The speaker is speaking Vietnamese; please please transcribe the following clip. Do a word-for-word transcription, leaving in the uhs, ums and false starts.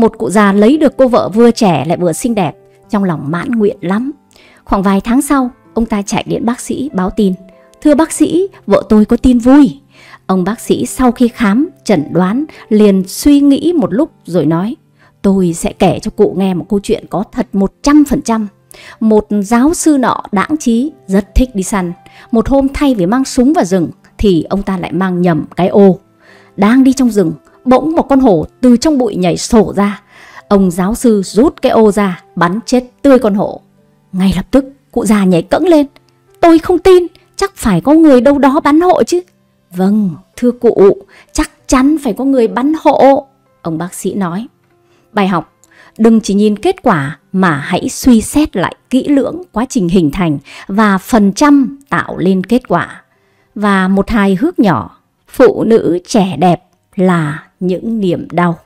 Một cụ già lấy được cô vợ vừa trẻ lại vừa xinh đẹp, trong lòng mãn nguyện lắm. Khoảng vài tháng sau, ông ta chạy đến bác sĩ báo tin: "Thưa bác sĩ, vợ tôi có tin vui." Ông bác sĩ sau khi khám, chẩn đoán liền suy nghĩ một lúc rồi nói: "Tôi sẽ kể cho cụ nghe một câu chuyện có thật một trăm phần trăm. Một giáo sư nọ đãng trí, rất thích đi săn. Một hôm thay vì mang súng vào rừng thì ông ta lại mang nhầm cái ô. Đang đi trong rừng, bỗng một con hổ từ trong bụi nhảy sổ ra. Ông giáo sư rút cái ô ra, bắn chết tươi con hổ. Ngay lập tức cụ già nhảy cẫng lên: "Tôi không tin, chắc phải có người đâu đó bắn hộ chứ." "Vâng, thưa cụ, chắc chắn phải có người bắn hộ," ông bác sĩ nói. Bài học: đừng chỉ nhìn kết quả mà hãy suy xét lại kỹ lưỡng quá trình hình thành và phần trăm tạo lên kết quả. Và một hài hước nhỏ: phụ nữ trẻ đẹp là những niềm đau.